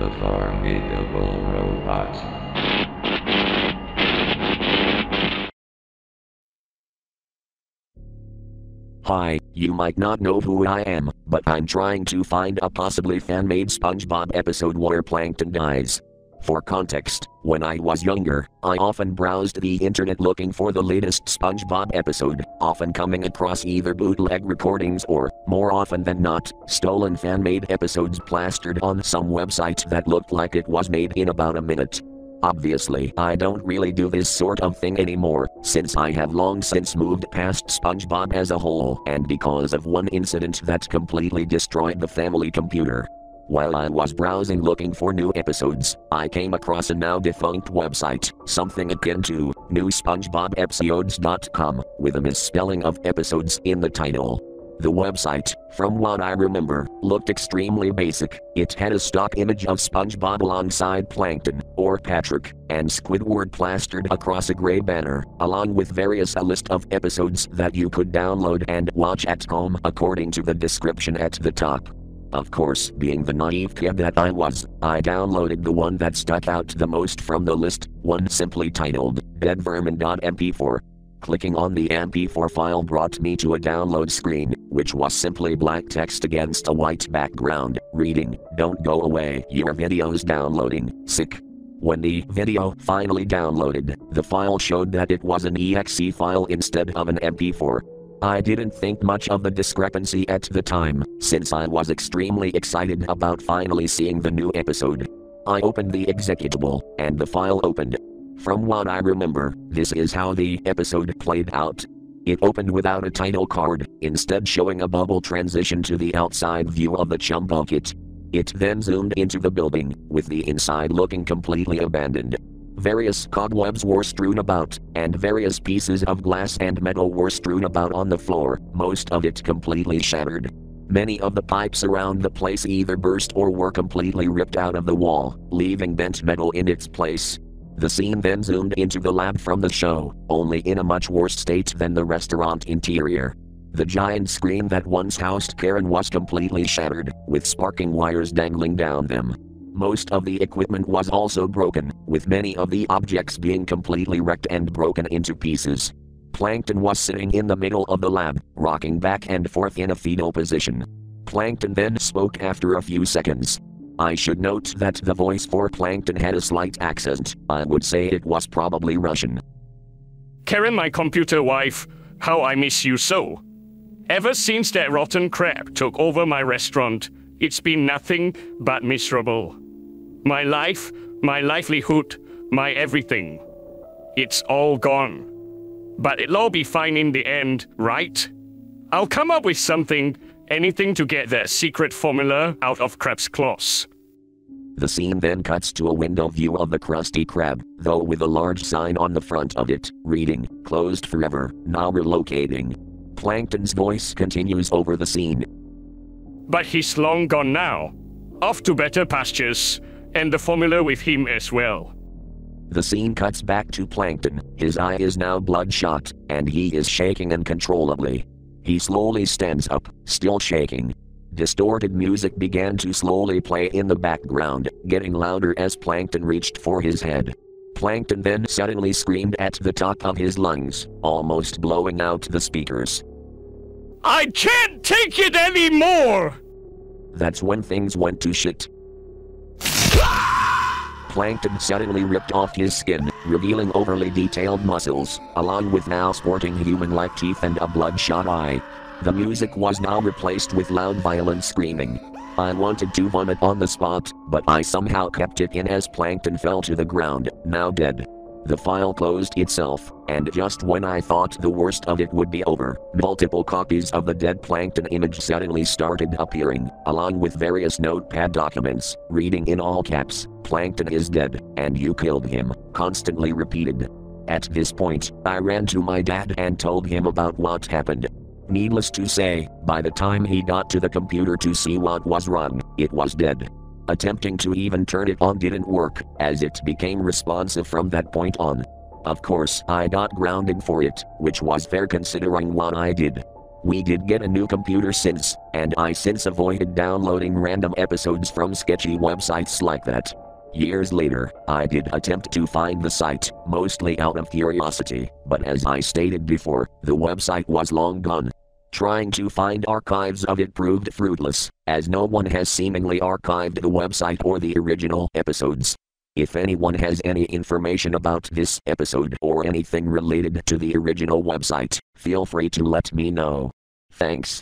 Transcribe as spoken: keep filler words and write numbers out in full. the formidable robot. Hi, you might not know who I am, but I'm trying to find a possibly fan-made SpongeBob episode where Plankton dies. For context, when I was younger, I often browsed the internet looking for the latest SpongeBob episode, often coming across either bootleg recordings or, more often than not, stolen fan-made episodes plastered on some website that looked like it was made in about a minute. Obviously, I don't really do this sort of thing anymore, since I have long since moved past SpongeBob as a whole and because of one incident that completely destroyed the family computer. While I was browsing looking for new episodes, I came across a now defunct website, something akin to new spongebob episodes dot com, with a misspelling of episodes in the title. The website, from what I remember, looked extremely basic. It had a stock image of SpongeBob alongside Plankton, or Patrick, and Squidward plastered across a gray banner, along with various a list of episodes that you could download and watch at home according to the description at the top. Of course, being the naive kid that I was, I downloaded the one that stuck out the most from the list, one simply titled, dead vermin dot M P four. Clicking on the M P four file brought me to a download screen, which was simply black text against a white background, reading, "Don't go away, your video's downloading, sick." When the video finally downloaded, the file showed that it was an E X E file instead of an M P four. I didn't think much of the discrepancy at the time, since I was extremely excited about finally seeing the new episode. I opened the executable, and the file opened. From what I remember, this is how the episode played out. It opened without a title card, instead showing a bubble transition to the outside view of the chum bucket. It then zoomed into the building, with the inside looking completely abandoned. Various cobwebs were strewn about, and various pieces of glass and metal were strewn about on the floor, most of it completely shattered. Many of the pipes around the place either burst or were completely ripped out of the wall, leaving bent metal in its place. The scene then zoomed into the lab from the show, only in a much worse state than the restaurant interior. The giant screen that once housed Karen was completely shattered, with sparking wires dangling down them. Most of the equipment was also broken, with many of the objects being completely wrecked and broken into pieces. Plankton was sitting in the middle of the lab, rocking back and forth in a fetal position. Plankton then spoke after a few seconds. I should note that the voice for Plankton had a slight accent. I would say it was probably Russian. "Karen, my computer wife, how I miss you so. Ever since that rotten crap took over my restaurant, it's been nothing but miserable. My life, my livelihood, my everything. It's all gone. But it'll all be fine in the end, right? I'll come up with something, anything to get their secret formula out of crab's claws." The scene then cuts to a window view of the Krusty Krab, though with a large sign on the front of it, reading, "Closed forever, now relocating." Plankton's voice continues over the scene. "But he's long gone now. Off to better pastures, and the formula with him as well." The scene cuts back to Plankton. His eye is now bloodshot, and he is shaking uncontrollably. He slowly stands up, still shaking. Distorted music began to slowly play in the background, getting louder as Plankton reached for his head. Plankton then suddenly screamed at the top of his lungs, almost blowing out the speakers. "I can't take it anymore!" That's when things went to shit. Plankton suddenly ripped off his skin, revealing overly detailed muscles, along with now sporting human-like teeth and a bloodshot eye. The music was now replaced with loud violent screaming. I wanted to vomit on the spot, but I somehow kept it in as Plankton fell to the ground, now dead. The file closed itself, and just when I thought the worst of it would be over, multiple copies of the dead Plankton image suddenly started appearing, along with various notepad documents, reading in all caps, "Plankton is dead, and you killed him," constantly repeated. At this point, I ran to my dad and told him about what happened. Needless to say, by the time he got to the computer to see what was wrong, it was dead. Attempting to even turn it on didn't work, as it became responsive from that point on. Of course, I got grounded for it, which was fair considering what I did. We did get a new computer since, and I since avoided downloading random episodes from sketchy websites like that. Years later, I did attempt to find the site, mostly out of curiosity, but as I stated before, the website was long gone. Trying to find archives of it proved fruitless, as no one has seemingly archived the website or the original episodes. If anyone has any information about this episode or anything related to the original website, feel free to let me know. Thanks.